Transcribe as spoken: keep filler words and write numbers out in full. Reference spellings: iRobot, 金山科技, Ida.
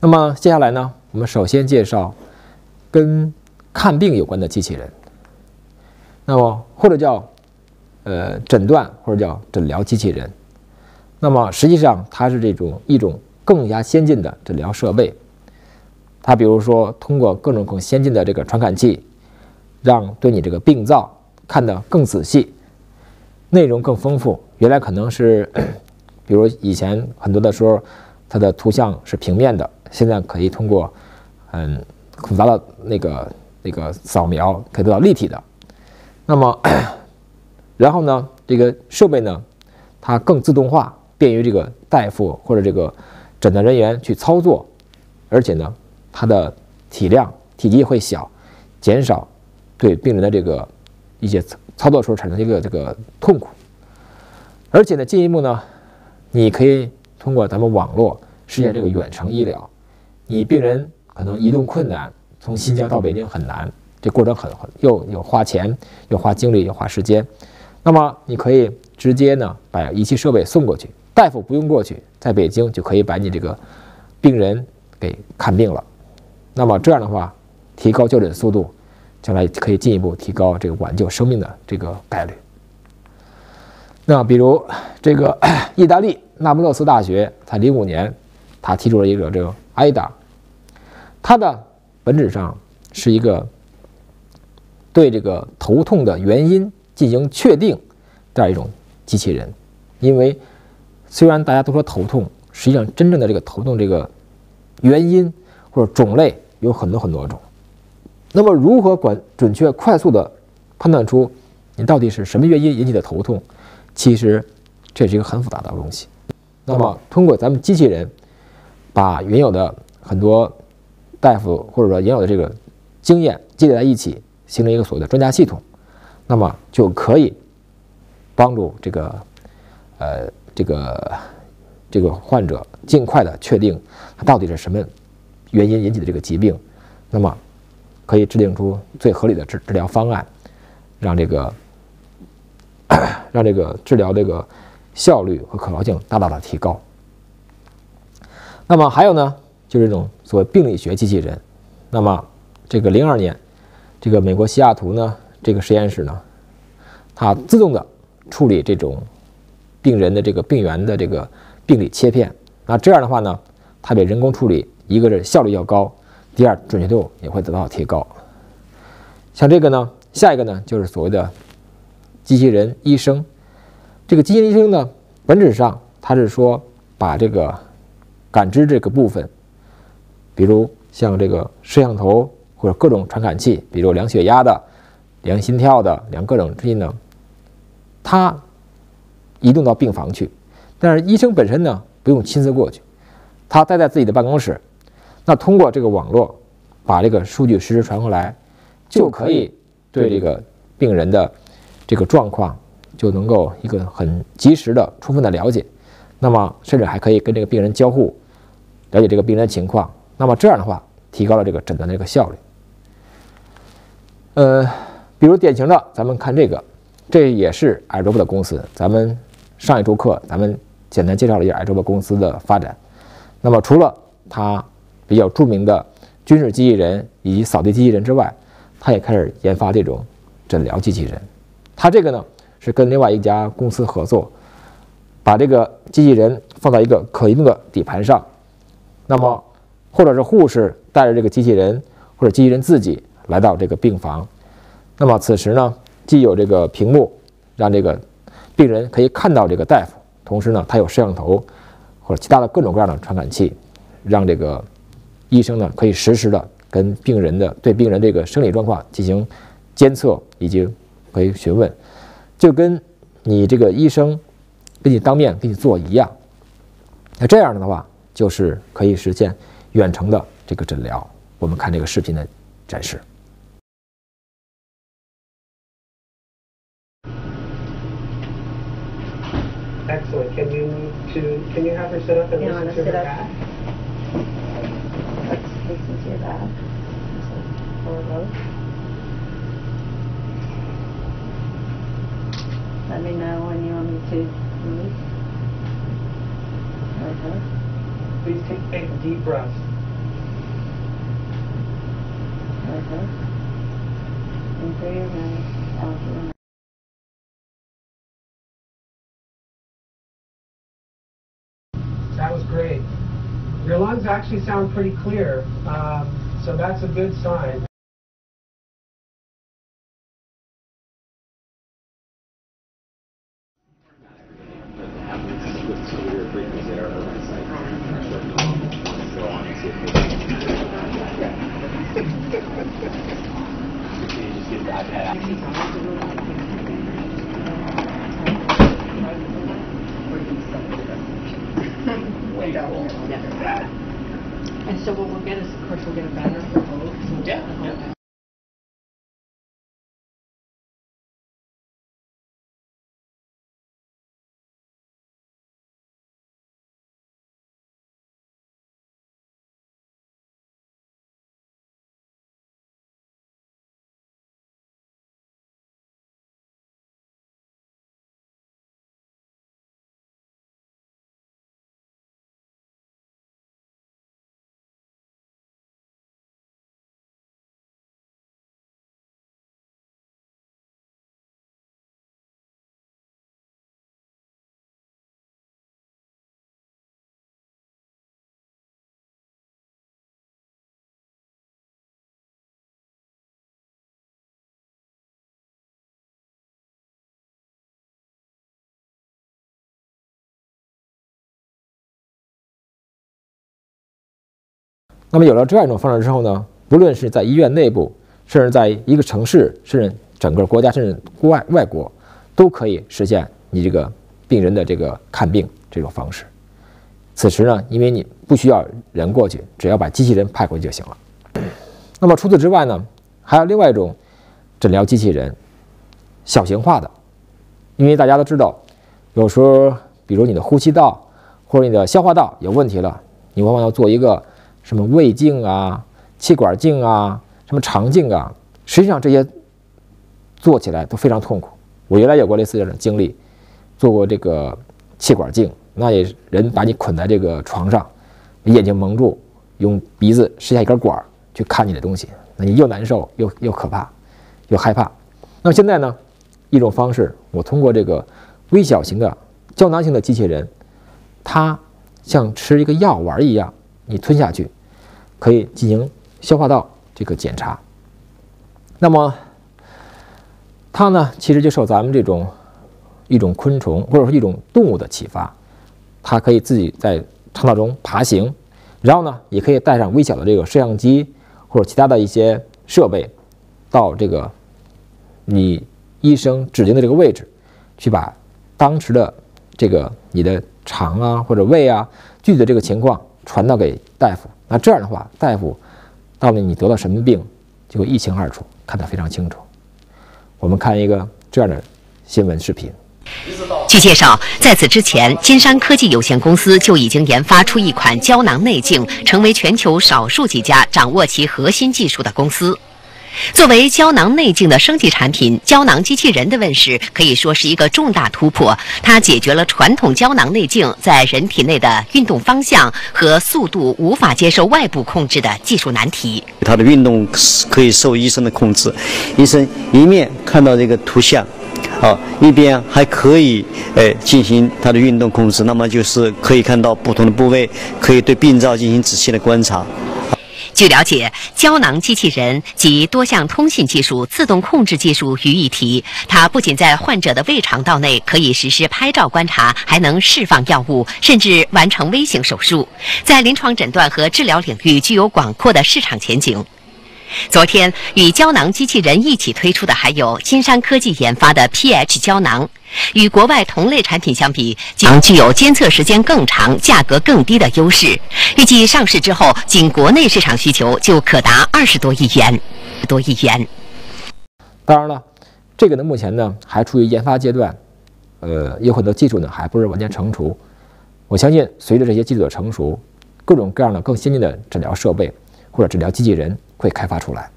那么接下来呢，我们首先介绍跟看病有关的机器人，那么或者叫呃诊断，或者叫诊疗机器人。那么实际上它是这种一种更加先进的诊疗设备。它比如说通过各种更先进的这个传感器，让对你这个病灶看得更仔细，内容更丰富。原来可能是，比如以前很多的时候，它的图像是平面的，现在可以通过嗯复杂的那个那个扫描，可以得到立体的。那么，然后呢，这个设备呢，它更自动化，便于这个大夫或者这个诊断人员去操作，而且呢，它的体量体积会小，减少对病人的这个一些操作时候产生的一个这个痛苦。而且呢，进一步呢，你可以通过咱们网络实现这个远程医疗。你病人可能移动困难，从新疆到北京很难，这过程很很又又花钱，又花精力，又花时间。那么你可以直接呢把仪器设备送过去，大夫不用过去，在北京就可以把你这个病人给看病了。那么这样的话，提高就诊速度，将来可以进一步提高这个挽救生命的这个概率。那比如这个意大利那不勒斯大学，它零五年，它提出了一个这个 Ida， 它的本质上是一个对这个头痛的原因进行确定这样一种机器人。因为虽然大家都说头痛，实际上真正的这个头痛这个原因或者种类有很多很多种。那么如何管准确快速的判断出你到底是什么原因引起的头痛，其实这是一个很复杂的东西。那么通过咱们机器人，把原有的很多大夫或者说原有的这个经验积累在一起，形成一个所谓的专家系统，那么就可以帮助这个呃这个这个患者尽快的确定他到底是什么原因引起的这个疾病，那么可以制定出最合理的治治疗方案，让这个让这个治疗这个效率和可靠性大大的提高。那么还有呢，就是这种所谓病理学机器人。那么这个零二年，这个美国西雅图呢这个实验室呢，它自动的处理这种病人的这个病源的这个病理切片。那这样的话呢，它比人工处理，一个是效率要高。第二，准确度也会得到提高。像这个呢，下一个呢就是所谓的机器人医生。这个机器人医生呢，本质上它是说把这个感知这个部分，比如像这个摄像头或者各种传感器，比如量血压的、量心跳的、量各种东西呢，它移动到病房去。但是医生本身呢，不用亲自过去，他待在自己的办公室。那通过这个网络，把这个数据实时传回来，就可以对这个病人的这个状况就能够一个很及时的、充分的了解。那么，甚至还可以跟这个病人交互，了解这个病人的情况。那么这样的话，提高了这个诊断的这个效率。呃，比如典型的，咱们看这个，这也是 iRobot 的公司。咱们上一周课，咱们简单介绍了一下 iRobot 公司的发展。那么除了它比较著名的军事机器人以及扫地机器人之外，他也开始研发这种诊疗机器人。他这个呢是跟另外一家公司合作，把这个机器人放到一个可移动的底盘上，那么或者是护士带着这个机器人，或者机器人自己来到这个病房。那么此时呢，既有这个屏幕让这个病人可以看到这个大夫，同时呢，他有摄像头或者其他的各种各样的传感器，让这个医生呢可以实时的跟病人的对病人这个生理状况进行监测，以及可以询问，就跟你这个医生跟你当面跟你做一样。那这样的话，就是可以实现远程的这个诊疗。我们看这个视频的展示。Excellent. Can you to can you have her sit up and listen to her back? Listen to your back. Let me know when you want me to move. Please take big deep breaths. surface and greater mass alpha. That was great. Your lungs actually sound pretty clear, uh, so that's a good sign. And so what we'll get is, of course, we'll get a banner for both. So yeah. yeah.那么有了这样一种方式之后呢，不论是在医院内部，甚至在一个城市，甚至整个国家，甚至国外外国，都可以实现你这个病人的这个看病这种方式。此时呢，因为你不需要人过去，只要把机器人派过去就行了。那么除此之外呢，还有另外一种诊疗机器人，小型化的，因为大家都知道，有时候比如你的呼吸道或者你的消化道有问题了，你往往要做一个。什么胃镜啊、气管镜啊、什么肠镜啊，实际上这些做起来都非常痛苦。我原来有过类似的经历，做过这个气管镜，那也人把你捆在这个床上，眼睛蒙住，用鼻子伸下一根管去看你的东西，那你又难受又又可怕，又害怕。那么现在呢，一种方式，我通过这个微小型的胶囊型的机器人，它像吃一个药丸一样，你吞下去。可以进行消化道这个检查。那么，它呢，其实就受咱们这种一种昆虫或者说一种动物的启发，它可以自己在肠道中爬行，然后呢，也可以带上微小的这个摄像机或者其他的一些设备，到这个你医生指定的这个位置，去把当时的这个你的肠啊或者胃啊具体的这个情况传到给大夫。那这样的话，大夫到底你得了什么病，就会一清二楚，看得非常清楚。我们看一个这样的新闻视频。据介绍，在此之前，金山科技有限公司就已经研发出一款胶囊内镜，成为全球少数几家掌握其核心技术的公司。作为胶囊内镜的升级产品，胶囊机器人的问世可以说是一个重大突破。它解决了传统胶囊内镜在人体内的运动方向和速度无法接受外部控制的技术难题。它的运动可以受医生的控制，医生一面看到这个图像，啊，一边还可以呃进行它的运动控制。那么就是可以看到不同的部位，可以对病灶进行仔细的观察。据了解，胶囊机器人及多项通信技术、自动控制技术于一体。它不仅在患者的胃肠道内可以实施拍照观察，还能释放药物，甚至完成微型手术，在临床诊断和治疗领域具有广阔的市场前景。昨天，与胶囊机器人一起推出的还有金山科技研发的 P H 胶囊。与国外同类产品相比，将具有监测时间更长、价格更低的优势。预计上市之后，仅国内市场需求就可达二十多亿元。多亿元。当然了，这个呢，目前呢还处于研发阶段，呃，有很多技术呢还不是完全成熟。我相信，随着这些技术的成熟，各种各样的更先进的诊疗设备或者诊疗机器人会开发出来。